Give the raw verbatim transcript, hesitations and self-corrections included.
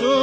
So